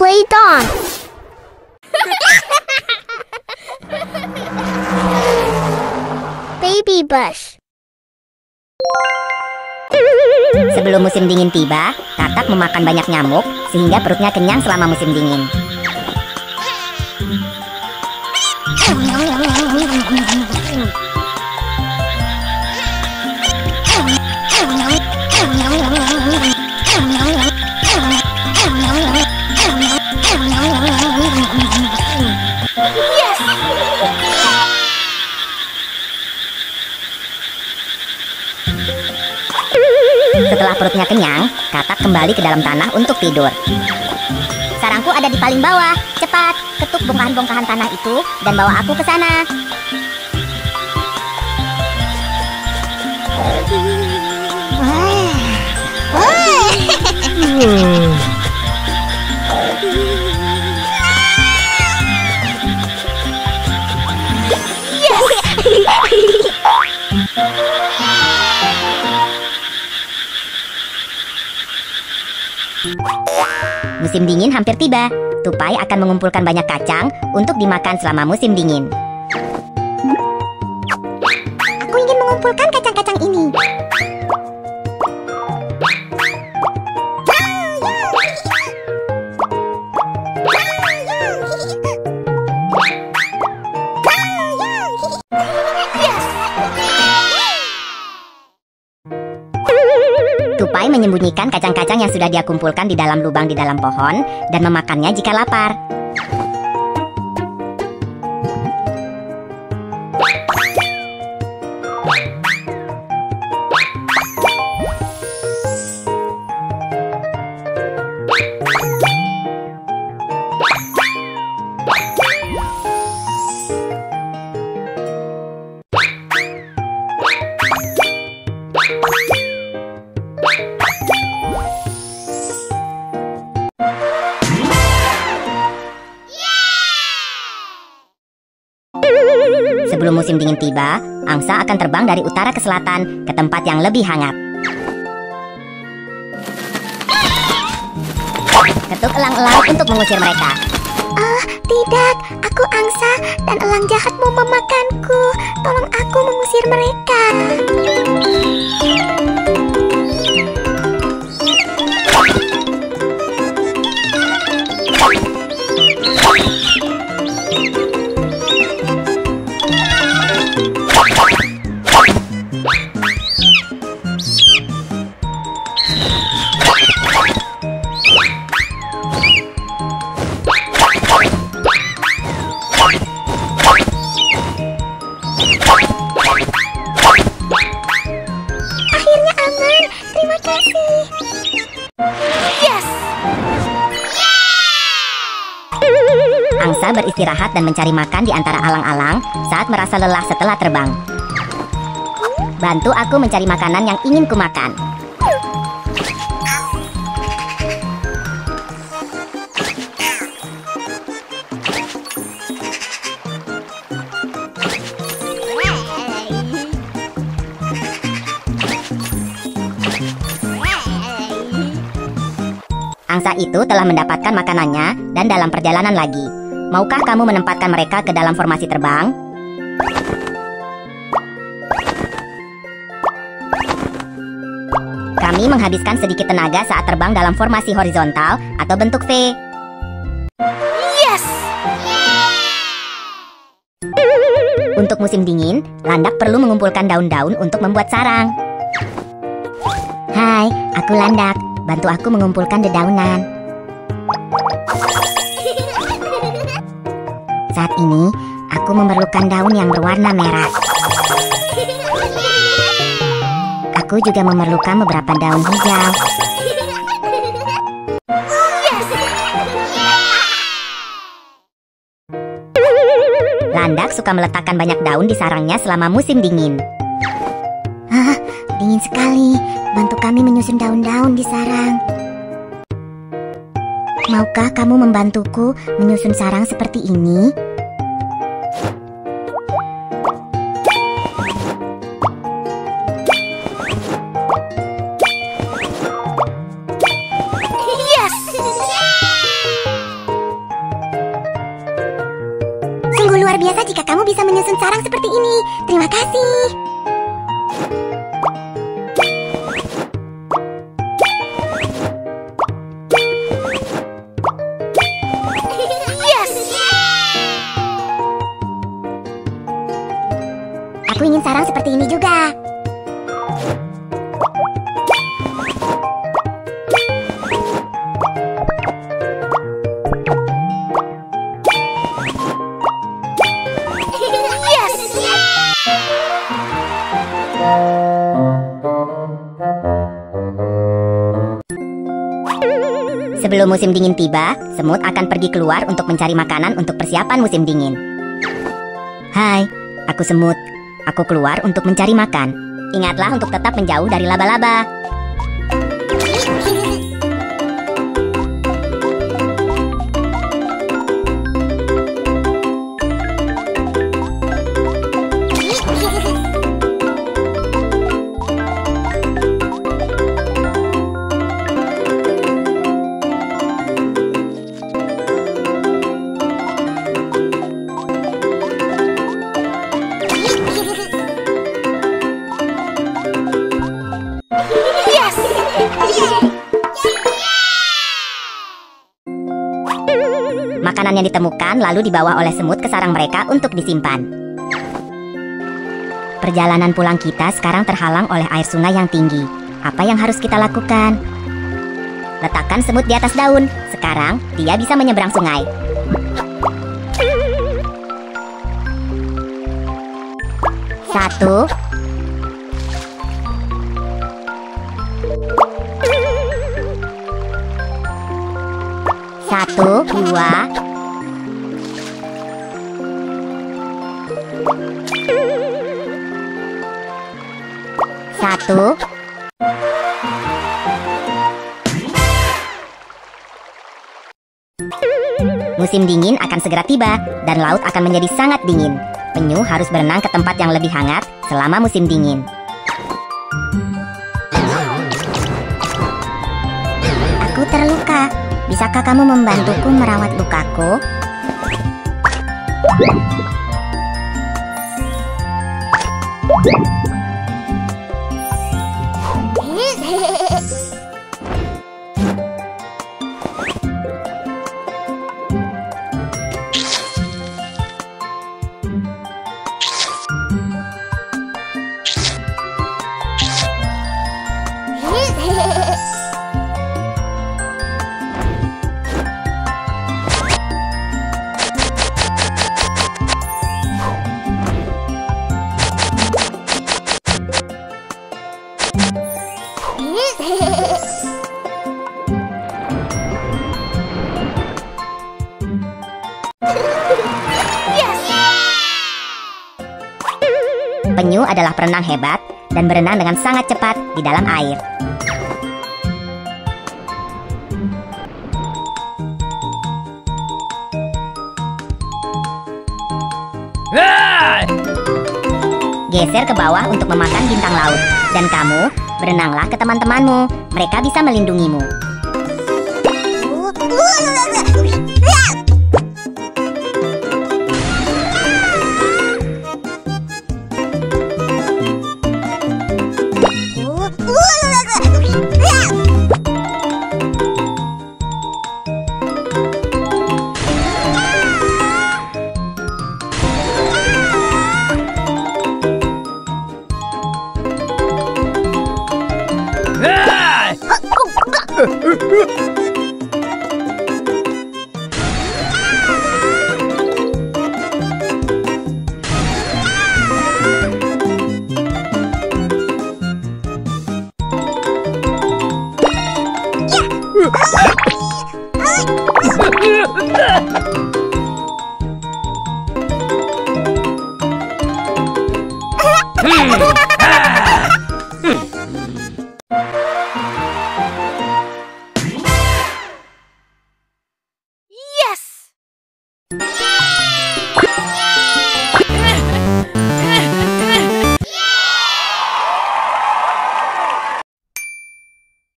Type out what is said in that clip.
play Don. Baby Bus. Sebelum musim dingin tiba, katak memakan banyak nyamuk sehingga perutnya kenyang selama musim dingin. Setelah perutnya kenyang, katak kembali ke dalam tanah untuk tidur. Sarangku ada di paling bawah. Cepat, ketuk bongkahan-bongkahan tanah itu dan bawa aku ke sana. Musim dingin hampir tiba. Tupai akan mengumpulkan banyak kacang untuk dimakan selama musim dingin. Aku ingin mengumpulkan kacang-kacang ini. Tupai menyembunyikan kacang-kacang yang sudah dia kumpulkan di dalam lubang di dalam pohon dan memakannya jika lapar. Sebelum musim dingin tiba, angsa akan terbang dari utara ke selatan ke tempat yang lebih hangat. Ketuk elang-elang untuk mengusir mereka. Oh, tidak. Aku angsa dan elang jahat mau memakanku. Tolong aku mengusir mereka. Angsa beristirahat dan mencari makan di antara alang-alang saat merasa lelah setelah terbang. Bantu aku mencari makanan yang ingin kumakan. Angsa itu telah mendapatkan makanannya dan dalam perjalanan lagi. Maukah kamu menempatkan mereka ke dalam formasi terbang? Kami menghabiskan sedikit tenaga saat terbang dalam formasi horizontal atau bentuk V. Yes! Untuk musim dingin, landak perlu mengumpulkan daun-daun untuk membuat sarang. Hai, aku landak. Bantu aku mengumpulkan dedaunan. Saat ini, aku memerlukan daun yang berwarna merah. Aku juga memerlukan beberapa daun hijau. Landak suka meletakkan banyak daun di sarangnya selama musim dingin. Hah, dingin sekali. Bantu kami menyusun daun-daun di sarang. Maukah kamu membantuku menyusun sarang seperti ini? jika kamu bisa menyusun sarang seperti ini. Terima kasih. Yes! Aku ingin sarang seperti ini juga. Sebelum musim dingin tiba, semut akan pergi keluar untuk mencari makanan untuk persiapan musim dingin. Hai, aku semut. Aku keluar untuk mencari makan. Ingatlah untuk tetap menjauh dari laba-laba. Makanan yang ditemukan lalu dibawa oleh semut ke sarang mereka untuk disimpan. Perjalanan pulang kita sekarang terhalang oleh air sungai yang tinggi. Apa yang harus kita lakukan? Letakkan semut di atas daun. Sekarang dia bisa menyeberang sungai. Satu. Satu, dua. Satu. Musim dingin akan segera tiba dan laut akan menjadi sangat dingin. Penyu harus berenang ke tempat yang lebih hangat selama musim dingin. Aku terluka. Bisakah kamu membantuku merawat lukaku? Penyu adalah perenang hebat dan berenang dengan sangat cepat di dalam air. Geser ke bawah untuk memakan bintang laut. Dan kamu, berenanglah ke teman-temanmu. Mereka bisa melindungimu.